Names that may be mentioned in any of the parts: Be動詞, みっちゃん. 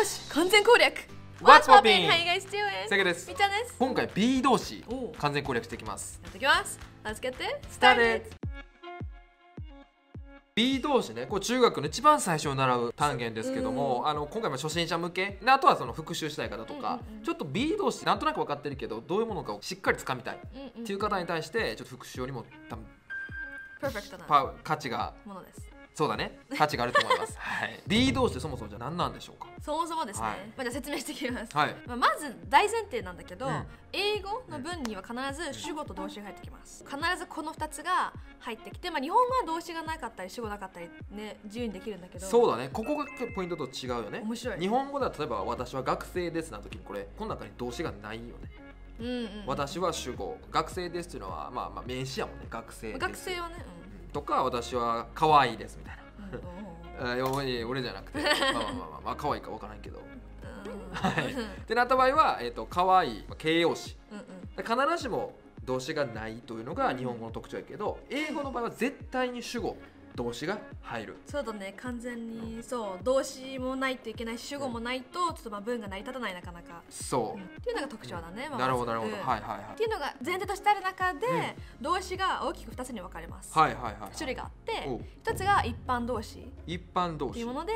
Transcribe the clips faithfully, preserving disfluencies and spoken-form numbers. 同士完全攻略。What's poppin? はい、ガイスチューエン。セガです。みっちゃんです。今回 B 同士完全攻略していきます。やっていきます。Let's get started。B 同士ね、こう中学の一番最初を習う単元ですけども、あの今回も初心者向け、あとはその復習したい方とか、ちょっと B 同士なんとなく分かってるけど、どういうものかをしっかり掴みたいっていう方に対して、ちょっと復習よりも多分パーフェクトな価値がものです。そうだね、価値があると思います。はい、B 同士ってそもそもじゃ何なんでしょうか。そもそもですね、はい、まあじゃあ説明していきます。はい、まあまず大前提なんだけど、うん、英語の文には必ず主語と動詞が入ってきます。必ずこのふたつが入ってきて、まあ日本は動詞がなかったり主語なかったりね自由にできるんだけど。そうだね、ここがポイントと違うよね。面白い。日本語だと例えば私は学生ですな時にこれこの中に動詞がないよね。うんうん、私は主語、学生ですっていうのはまあまあ名詞やもんね、学生です。学生はね。うんとか私は可愛いですみたいな、俺じゃなくて、まあまあまあまあ可愛いかわからんけど、はい。ってなった場合はえっと可愛い形容詞、必ずしも動詞がないというのが日本語の特徴やけど、英語の場合は絶対に主語動詞が入る。そうだね、完全にそう動詞もないといけないし主語もないとちょっとまあ文が成り立たないなかなか。そう。っていうのが特徴だね。なるほどなるほど。はいはいはい。っていうのが前提としてある中で動詞が大きくふたつに分かれます。はいはいはい。種類があって、ひとつが一般動詞。一般動詞。というもので、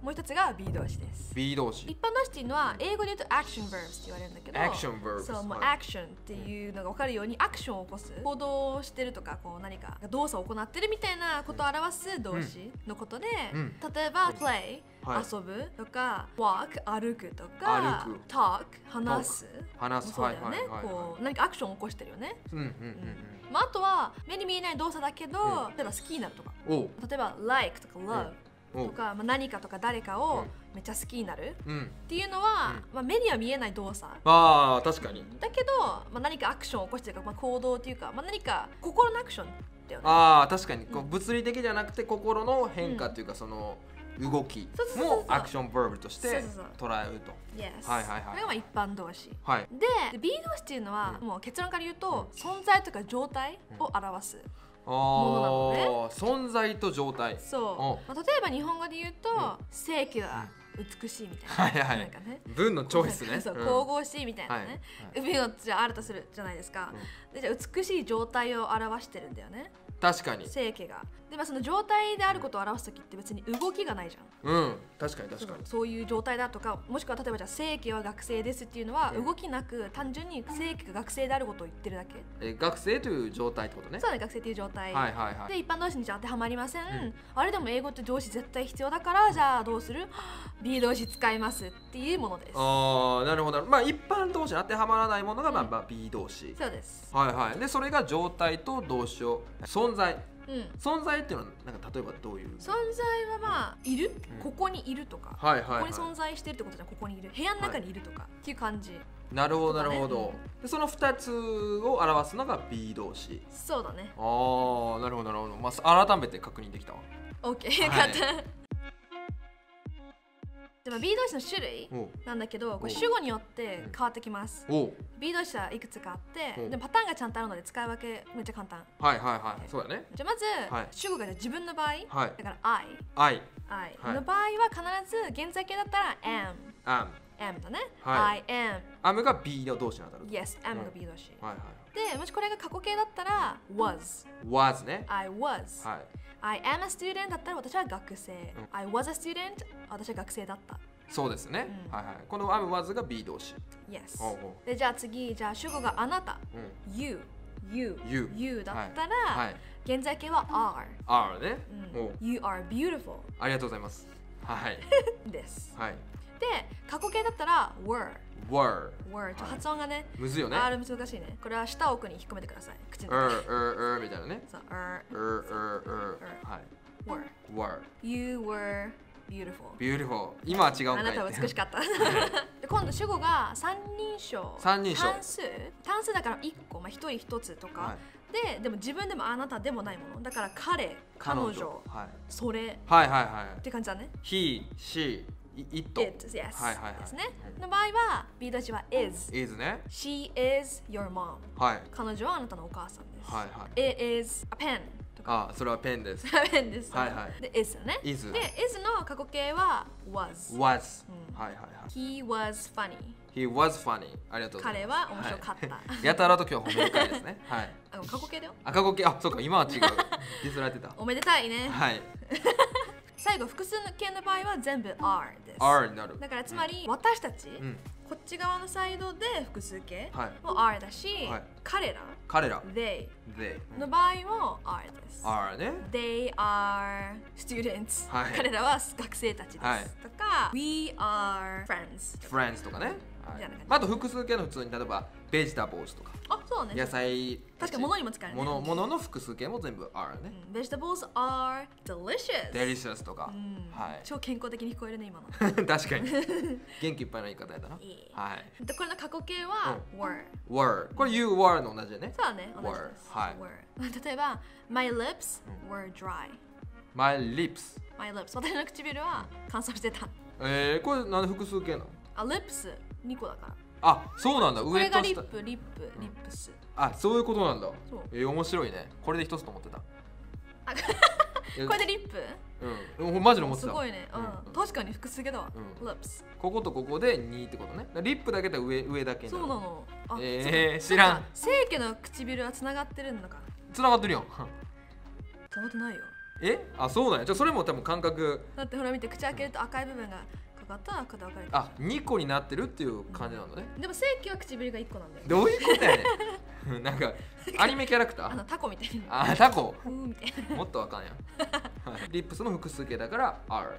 もうひとつが B 動詞です。B 動詞。一般動詞っていうのは英語で言うと action verbs って言われるんだけど、action verbs。そう、もう action っていうのが分かるようにアクションを起こす、行動してるとかこう何か動作を行ってるみたいなことを表す動詞のことで、うん、例えば play、はい、遊ぶとか walk 歩くとか talk 話す話すそうだよね、こう何かアクションを起こしてるよね。あとは目に見えない動作だけど、うん、例えば好きになるとか、例えば like とか love、うんとか、まあ、何かとか誰かをめっちゃ好きになるっていうのは、まあ、目には見えない動作、あ確かにだけど、まあ、何かアクションを起こしてるか、まあ、行動っていうか、まあ、何か心のアクションだよね。あ確かに、うん、物理的じゃなくて心の変化っていうか、うん、その動きもアクションバーブとして捉えると。はいはいはい。これが一般動詞。で、B 動詞っていうのはもう結論から言うと存在とか状態を表すものなのね。存在と状態。そう。例えば日本語で言うと正気は美しいみたいな。はいはい。文のチョイスね。そう、神々しいみたいなね。海をじゃあ新たするじゃないですか。で、じゃあ美しい状態を表してるんだよね。確かに正気がで、まあ、その状態であることを表す時って別に動きがないじゃん。うん、確かに確かに。そういう状態だとか、もしくは例えばじゃあ正気は学生ですっていうのは動きなく単純に正気が学生であることを言ってるだけ。え、学生という状態ってことね。そうね、学生という状態。はいはいはい。で、一般動詞にじゃ当てはまりません。うん、あれでも英語って動詞絶対必要だから、じゃあどうする？B 動詞使いますっていうものです。ああ、なるほど。まあ一般動詞に当てはまらないものがまあまあ B 動詞、うん。そうです。はいはい。で、それが状態と動詞を存在。うん、存在っていうのはなんか例えばどういう存在はまあいる、うん、ここにいるとか、ここに存在してるってことじゃん。ここにいる、部屋の中にいるとか、はい、っていう感じ。なるほどなるほど、うん、でそのふたつを表すのが B 動詞。そうだね。ああ、なるほどなるほど、まあ、改めて確認できたわ。 OK、 よかった。でも B 動詞の種類なんだけど、これ主語によって変わってきます。B 動詞はいくつかあって、でもパターンがちゃんとあるので使い分けめっちゃ簡単。はいはいはい、そうだね。じゃあまず、主語が自分の場合、だから I。I。I。の場合は必ず現在形だったら am。am。am だね。I am。am が B の動詞に当たる。Yes、am が B 動詞。で、もしこれが過去形だったら was。was ね。I was。I am a student だったら私は学生。I was a student 私は学生だった。そうですね。はいはい。この am was が B 動詞。Yes。で、じゃあ次、じゃあ主語があなた。You。You。You だったら現在形は are。are ね。You are beautiful。ありがとうございます。はい。です。はい。で、過去形だったら were。were。were。発音がね。むずいよね。あれ難しいね。これは舌を奥に引っ込めてください。口の中。er er er みたいなね。そう er er er er。はい。were were。You were beautiful。beautiful。今は違うんだよ。あなたは美しかった。で、今度主語が三人称。三人称。単数。単数だから一個、まあ一人一つとか。で、でも自分でもあなたでもないもの。だから彼、彼女、それ。はいはいはい。って感じだね。he she。it ですね。の場合は B 動詞は is。is ね。she is your mom。はい。彼女はあなたのお母さんです。はいはい。it is a pen とあ、それはペンです。ペンです。はいはい。で、is ね。is。で、is の過去形は was。was。はいはいはい。He was funny。He was funny。ありがとうございます。彼は面白かった。やたらと今日褒める会ですね。はい。あ、過去形だよ。あ、過去形。あ、そうか、今は違う。ディスられてた。おめでたいね。はい。最後、複数形の場合は全部 r です。r になる。だから、つまり私たち、こっち側のサイドで複数形も r だし、彼ら、彼ら they の場合も r です。r ね。They are students。彼らは学生たちです。とか、we are friends。friends とかね。あと複数形の普通に、例えばベジタボーズとか。あ、そうね。野菜。確かに物にも使えるね。物、物の複数形も全部 r ね。ベジタボーズ are delicious。delicious とか。はい。超健康的に聞こえるね今の。確かに。元気いっぱいの言い方やだな。はい。でこれの過去形は were。were。これ you were の同じね。そうね。同じです。はい。例えば my lips were dry。my lips。my lips。私の唇は乾燥してた。ええ、これなんで複数形なの？あ、lips。にこだから。あ、そうなんだ。上と下。これがリップ、リップ、リップス。あ、そういうことなんだ。え、面白いね。これで一つと思ってた。これでリップ？うん。マジで思ってた。すごいね。うん。確かに複数形だわ。リップス。こことここでにってことね。リップだけで上上だけ。そうなの。ええ、知らん。正規の唇は繋がってるんだから。繋がってるよ。繋がってないよ。え？あ、そうだね。じゃそれも多分感覚。だってほら見て、口開けると赤い部分が。あ、にこになってるっていう感じなんだね。でも正規は唇がいっこなんだよ。どういうことやねん。なんかアニメキャラクター、あのタコみたいな。あ、タコみたいな。もっとわかんやん。リップスの複数形だから r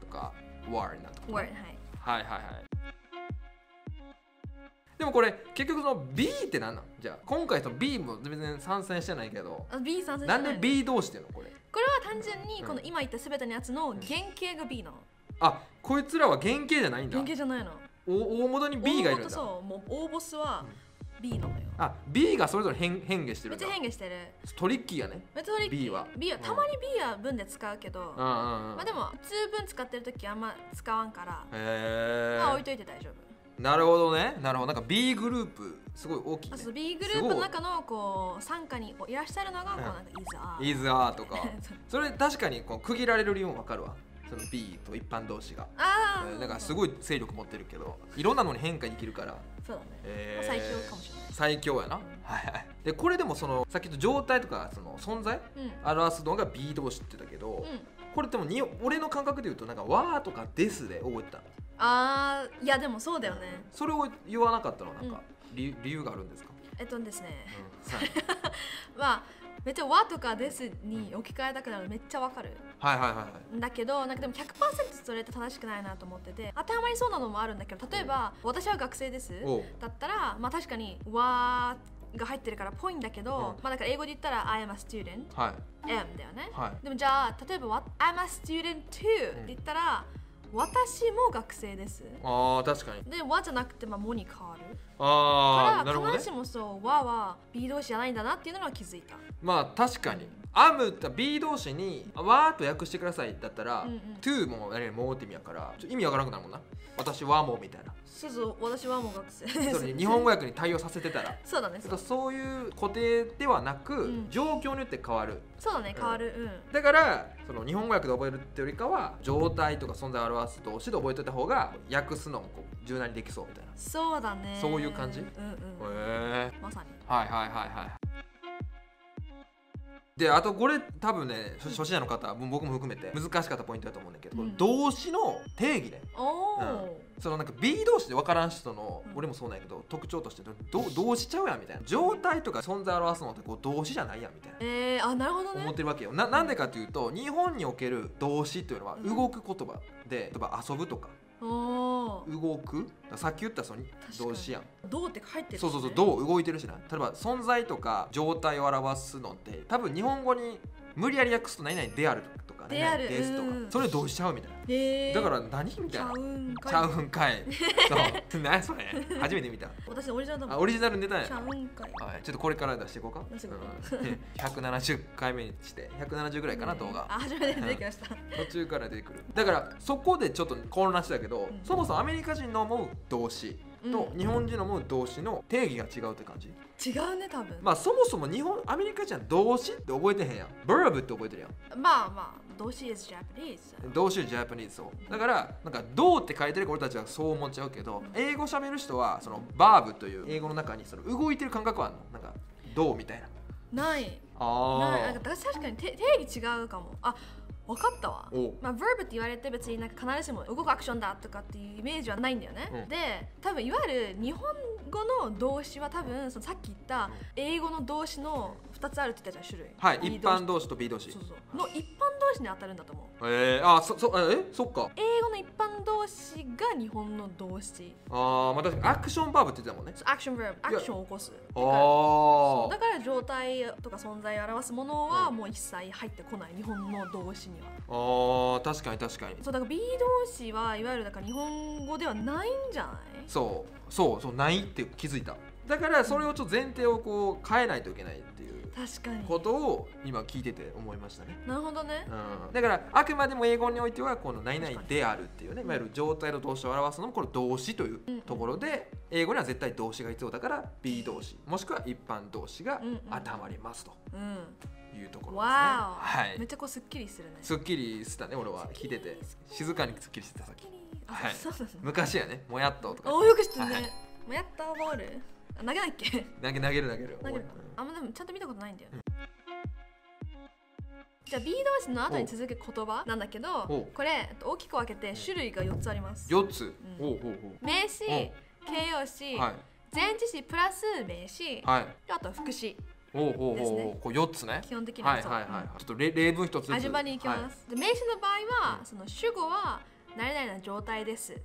とか war になる。war はいはいはいはい。でもこれ結局その b って何なん？じゃあ今回その b も全然参戦してないけど、b 参戦してない。なんで b どうしてんのこれ？これは単純にこの今言ったすべてのやつの原型が b なの。あ、こいつらは原型じゃないんだ。原型じゃないの。お大元に B がいるんだ。そう、もう大ボスは B なのよ。あ、B がそれぞれ変変化してるんだ。めっちゃ変化してる。トリッキーやね。めっちゃトリッキー。B は。B はたまに B は文で使うけど、まあでも普通文使ってるときあんま使わんから、へえ。まあ置いといて大丈夫。なるほどね。なるほど。なんか B グループすごい大きいね。あ、そう B グループの中のこう参加にいらっしゃるのがこうなんかイーズアー。イーズアーとか。それ確かにこう区切られる理由もわかるわ。その B と一般同士がなんかすごい勢力持ってるけど、いろんなのに変化できるから、そうだね、えー、最強かもしれない。最強やな、うん、はいはい。でこれでもそのさっきの状態とかその存在、うん、表すのが B 同士って言ったけど、うん、これでもに俺の感覚で言うとなんか「わ」とか「です」で覚えてた。あー、いやでもそうだよね、うん、それを言わなかったのなんか、うん、理, 理由があるんですか？えっとですね、うん、まあめっちゃ和とかですに置き換えたくなるのめっちゃわかる。はいはいはいはい。だけどなんかでも ひゃくパーセント それって正しくないなと思ってて、当てはまりそうなのもあるんだけど、例えば私は学生ですだったら、まあ確かに和が入ってるからぽいんだけど、まあだから英語で言ったら I am a student、はい、am だよね。はい、でもじゃあ例えば What I'm a student too って言ったら、私も学生です。ああ、確かに。で、和じゃなくて、まあ、もに変わる。ああ、なるほどね。必ずしもそう、和は B 同士じゃないんだなっていうのは気づいた。まあ、確かに。アムって B 同士に和と訳してくださいだったら、to も何もって意味やから、意味わからなくなるもんな。私和もみたいな。そうそう、私和も学生。それ日本語訳に対応させてたら。そうだね。そういう固定ではなく、状況によって変わる。そうだね、変わる。だから、その日本語訳で覚えるってよりかは、状態とか存在を表す動詞で覚えといた方が、訳すのもこう柔軟にできそうみたいな。そうだね。そういう感じ。うんうん。へえ。まさに。はいはいはいはい。で、あとこれ多分ね、初心者の方、うん、僕も含めて難しかったポイントだと思うんだけど、うん、動詞の定義ね。そのなんか B 動詞で分からん人の、うん、俺もそうなんやけど、特徴としてど動詞ちゃうやんみたいな、状態とか存在を表すのってこう動詞じゃないやんみたいな、えー、あ、なるほどね、思ってるわけよ。 な, なんでかというと、日本における動詞というのは動く言葉で、例えば遊ぶとか。動く、さっき言ったその動詞やん。動って入ってる、ね、そうそうそう、動動いてるしな。例えば存在とか状態を表すのって多分日本語に無理やり訳すと何々であるとか、ね、ですとか、それどうしちゃうみたいな、えー、だから何みたいな、ちゃうんかい。そう、何それ初めて見た。私オリジナルだもん。あ、オリジナルネタやん。ちゃうんかい、はい、ちょっとこれから出していこうか。ひゃくななじゅっかいめにしてひゃくななじゅうぐらいかな、動画。あ、初めて出てきました。途中から出てくる。だからそこでちょっと混乱したけど、うん、そもそもアメリカ人の思う動詞と日本人のもの動詞の定義が違うって感じ。違うね、多分。まあそもそも日本アメリカ人は動詞って覚えてへんやん。verb って覚えてるやん。まあまあ動詞 is Japanese。動詞 is Japanese そう。だからなんかどうって書いてるか俺たちはそう思っちゃうけど、英語喋る人はその verb という英語の中にその動いてる感覚はあるの。なんかどうみたいな。ない。ああ。なんか確かに定義違うかも。あ。分かったわ。まあ、verb って言われて別になんか必ずしも動くアクションだとかっていうイメージはないんだよね。うん、で、多分いわゆる日本語の動詞は多分そのさっき言った英語の動詞のふたつあるって言ったじゃん、種類。はい、一般動詞と B 動詞。そうそう。の一般動詞に当たるんだと思う。えー、あ、そ、そ、え、そっか。英語の一般動詞が日本の動詞。ああ、まあ確かにアクションバーブって言ってたもんね。アクションバーブ、アクションを起こす。ああ。だから状態とか存在を表すものはもう一切入ってこない、日本の動詞に。あ確かに確かに。そうだから B 動詞はいわゆるだから日本語ではないんじゃない？そうそうそう、ないって気づいた。だからそれをちょっと前提をこう変えないといけないっていうことを今聞いてて思いましたね。なるほどね、うん、だからあくまでも英語においてはこの何々であるっていうね、いわゆる状態の動詞を表すのもこれ動詞というところで、英語には絶対動詞が必要だから B 動詞もしくは一般動詞が当てはまりますと。うん、うんいうところですね。はい。めっちゃこうすっきりするね。すっきりしたね、俺は聞いてて、静かにすっきりしてたさっき。はい。昔やね、もやっととか。およく知ってるね。もやっとボール。投げないっけ？投げ投げる投げる。あんまでもちゃんと見たことないんだよ。じゃあ B 動詞の後に続く言葉なんだけど、これ大きく分けて種類がよっつあります。よっつ。名詞、形容詞、前置詞プラス名詞、あと副詞。おうおうおう、こうよっつね。基本的にはちょっと例文一つずつ始まりに行きます。名詞の場合はその主語は何々な状態ですって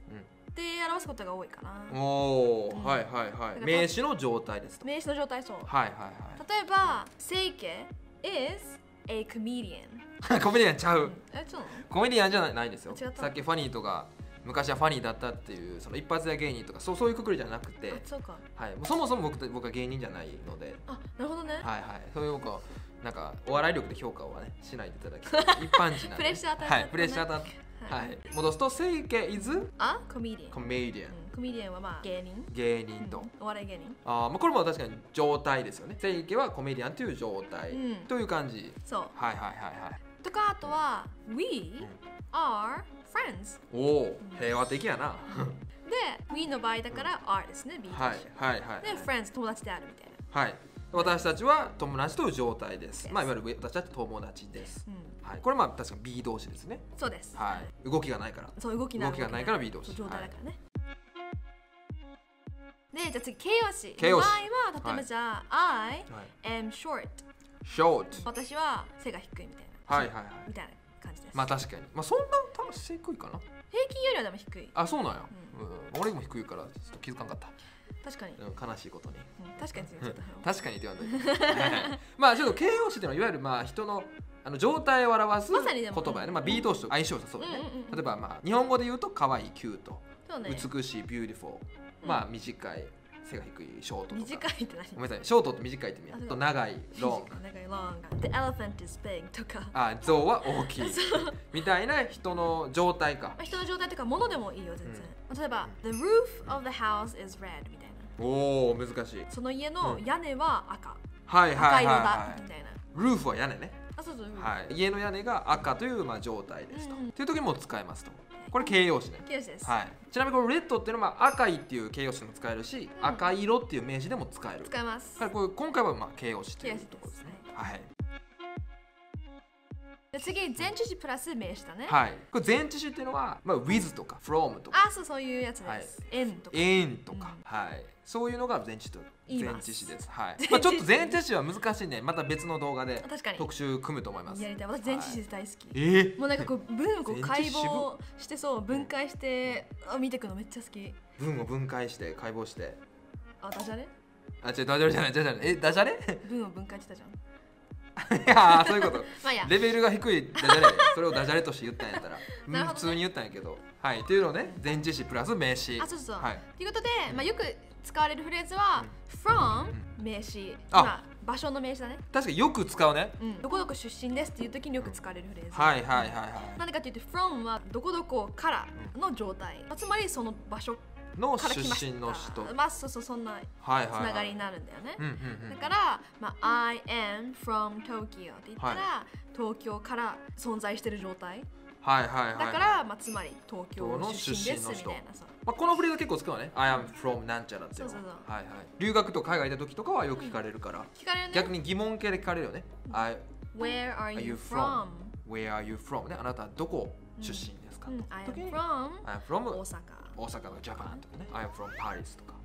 表すことが多いかな。おお、はいはいはい。名詞の状態です。名詞の状態そう。はいはいはい。例えば整形 is a comedian。コメディアンちゃう。え、ちょっと。コメディアンじゃないですよ。さっきファニーとか。昔はファニーだったっていうその一発屋芸人とかそうそういうくくりじゃなくて、そうか、はい、そもそも 僕, 僕は芸人じゃないので。あ、なるほどね。はいはい、そういう僕はなんかお笑い力で評価はねしないでいただきたい。一般人なんでプレッシャー当たって、はい、プレッシャー当たって、はいはい、戻すと整形 is あコメディアン、コメディアン、コメディアンはまあ芸人、芸人と、うん、お笑い芸人。ああ、まあこれも確かに状態ですよね。整形はコメディアンという状態、うん、という感じ。そう、はいはいはいはい。とかあとは we are friends。 おお、平和的やな。で、we の場合だから、are ですね、be と一緒。はいはいはい。で、friends 友達であるみたいな。はい。私たちは友達という状態です。まあいわゆる私たち友達です。はい。これまあ確か B 同士ですね。そうです。はい。動きがないから。そう、動きがない。動きがないから B 同士。状態だからね。で、じゃあ次形容詞。形容詞。の場合は例えばじゃあ I am short。short。私は背が低いみたいな。はいはいはい。みたいな。まあ確かに、まあそんな多分低いかな。平均よりはでも低い。あ、そうなんや。俺も低いからちょっと気づかんかった。確かに。悲しいことに。確かに。確かにって言わんと。まあちょっと形容詞っていうのはいわゆるまあ人のあの状態を表す言葉やね。まあ B 動詞と相性そうね。例えばまあ日本語で言うと可愛いキュート、美しいビューティフォー、まあ短い背が低いショートとか。短いって何？ごめんなさい、ショートって短いって意味。と長いロング。The elephant is big とか、あ、象は大きいみたいな人の状態か。人の状態とか物でもいいよ全然。例えば The roof of the house is red みたいな。おお、難しい。その家の屋根は赤。はいはいはい。みたいな。ルーフは屋根ね。あ、そうそう。はい。家の屋根が赤というまあ状態ですと。という時も使えますと。これ形容詞ね。形容詞です。はい。ちなみにこのレッドっていうのはまあ赤いっていう形容詞でも使えるし、赤色っていう名詞でも使える。使えます。はい。これ今回はまあ形容詞というところですね。はい。次、前置詞プラス名詞だね。はい。これ前置詞っていうのは、まあ、with とか from とか。あ、そう、そういうやつです。in とか。in とか。はい。そういうのが前置詞と前置詞です。はい。まあ、ちょっと前置詞は難しいね。また別の動画で特集組むと思います。やりたい。私前置詞大好き。ええ。もうなんかこう文をこう解剖してそう分解して見ていくのめっちゃ好き。文を分解して解剖して。あ、ダジャレ？あ、違うダジャレじゃないダジャレ。え、ダジャレ？文を分解してたじゃん。いやー、そういうこと。レベルが低いダジャレ、それをダジャレとして言ったんやったら普通に言ったんやけど、はい、っていうのをね、前置詞プラス名詞。あ、そうそう。ということで、まあよく使われるフレーズは from 名詞、まあ場所の名詞だね。確かによく使うね。どこどこ出身ですっていう時によく使われるフレーズ。はいはいはいはい。なんでかっていうと from はどこどこからの状態、つまりその場所の出身の人、まあそうそう、そんなつながりになるんだよね。だから、まあ、I am from Tokyo って言ったら、はい、東京から存在してる状態。はいはいはい、だから、まあ、つまり東京の出身ですみたいな。まあ、このフレーズ結構使うね。I am from なんちゃらっていうの。はいはい。留学とか海外行った時とかはよく聞かれるから。うん、聞かれるね。逆に疑問系で聞かれるよね。うん、I Where are you from? Where are you from? ね、あなたはどこ出身ですか？I am from 大阪。大阪とかジャパンとかね。I am from Paris とか。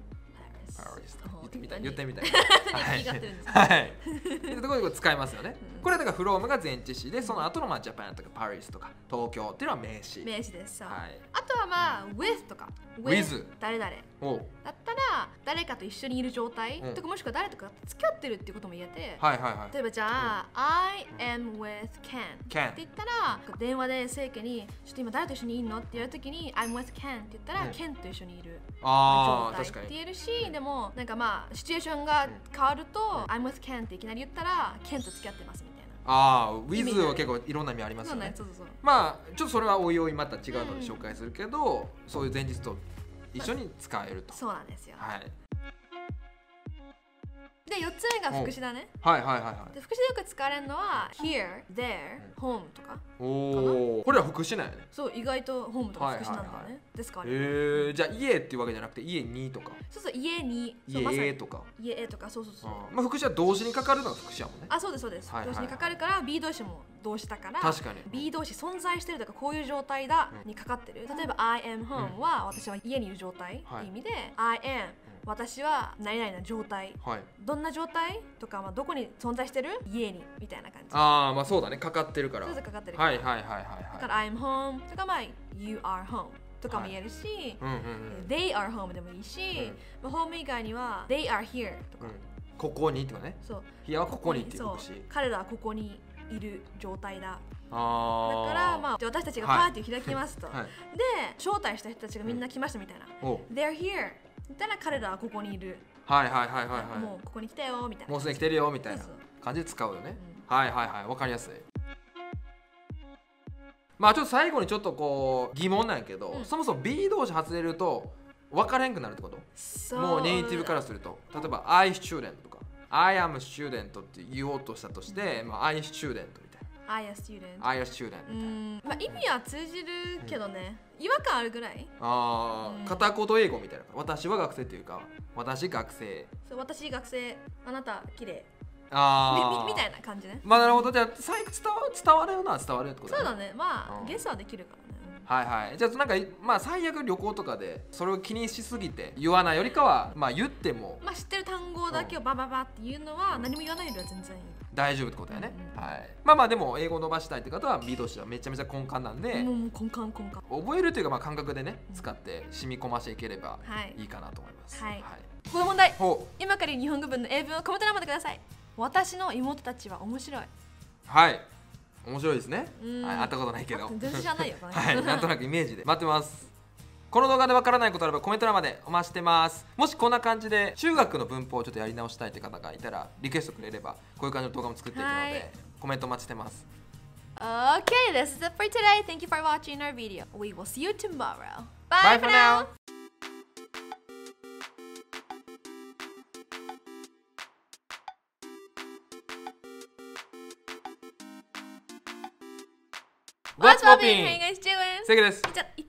言ってみたい言ってみたい。はい。ってところで使いますよね。これだから from が前置詞で、その後のまあ Japan とか Paris とか東京っていうのは名詞。名詞です。はい。あとはまあ with とか with 誰々。お。だったら誰かと一緒にいる状態とか、もしくは誰とか付き合ってるっていうことも言えて。はいはいはい。例えばじゃあ I am with Ken って言ったら、電話で正家にちょっと今誰と一緒にいるのって言われた時に I'm with Ken って言ったら Ken と一緒にいる状態って言えるし。でもなんかまあシチュエーションが変わると、うん、I'm with Ken っていきなり言ったら Ken と付き合ってますみたいな。ああ、with は結構いろんな意味ありますよね。まあちょっとそれはおいおいまた違うので紹介するけど、うん、そういう前日と一緒に使えると。そうなんですよ。はい。でよっつめが副詞だね。はいはいはいはい。で副詞でよく使われるのは here、there、home とか。おお、これは副詞なんやね。そう、意外と home とか副詞なんだよね。ですから。ええ、じゃあ家っていうわけじゃなくて家にとか。そうそう、家に。家とか。家とか、そうそうそう。まあ副詞は動詞にかかるのが副詞やもんね。あ、そうですそうです。動詞にかかるから be 動詞も動詞だから。確かに。be 動詞存在してるとかこういう状態だにかかってる。例えば I am home は私は家にいる状態っていう意味で I am。私は何々な状態、はい、どんな状態とか、まあ、どこに存在してる家にみたいな感じ。ああ、まあそうだね、かかってるから。そうそう、かかってるから。はいはいはいはい。だから I'm home とか、まあ You are home とかも言えるし、They are home でもいいし、うん、まあ home 以外には They are here とか、うん、ここにとかね。そう。Here はここにっていうし。彼らはここにいる状態だ。だからまあ私たちがパーティーを開きますと、はいはい、で招待した人たちがみんな来ましたみたいな。うん、They're here。言ったら彼らはここにいる。はいはいはいはいはい。もうここに来たよみたいな。もうすでに来てるよみたいな感じで使うよね。うん、はいはいはい、わかりやすい。まあちょっと最後にちょっとこう疑問なんやけど、うん、そもそも be 動詞外れると分からへんくなるってこと？そうだ。もうネイティブからすると、例えば I student とか I am student って言おうとしたとして、うん、まあ I student。I a student。I a student。まあ意味は通じるけどね。違和感あるぐらい。ああ、片言英語みたいな。私は学生というか、私学生。そう、私学生。あなた綺麗。ああ。みたいな感じね。まあなるほど。じゃあ最悪伝わ伝わるような伝わるってこと。そうだね。まあゲスはできるからね。はいはい。じゃあなんかまあ最悪旅行とかでそれを気にしすぎて言わないよりかは、まあ言っても。まあ知ってる単語だけをバババって言うのは何も言わないよりは全然いい。大丈夫ってことだよね。はい。まあまあでも英語を伸ばしたいって方は be 動詞はめちゃめちゃ根幹なんで、もう根幹根幹。覚えるというかまあ感覚でね使って染み込ましていければいいかなと思います。はい。ここで問題。今から日本語文の英文をコメント欄までください。私の妹たちは面白い。はい。面白いですね。はい。会ったことないけど。全然じゃないよ。はい。なんとなくイメージで待ってます。この動画でわからないことあればコメント欄までお待ちしてます。もしこんな感じで中学の文法をちょっとやり直したいって方がいたらリクエストくれればこういう感じの動画も作っていくので、はい、コメントお待ちしてます。Okay, this is it for today. Thank you for watching our video. We will see you tomorrow. Bye for now. What's poppin'? How you guys doing? Segaです。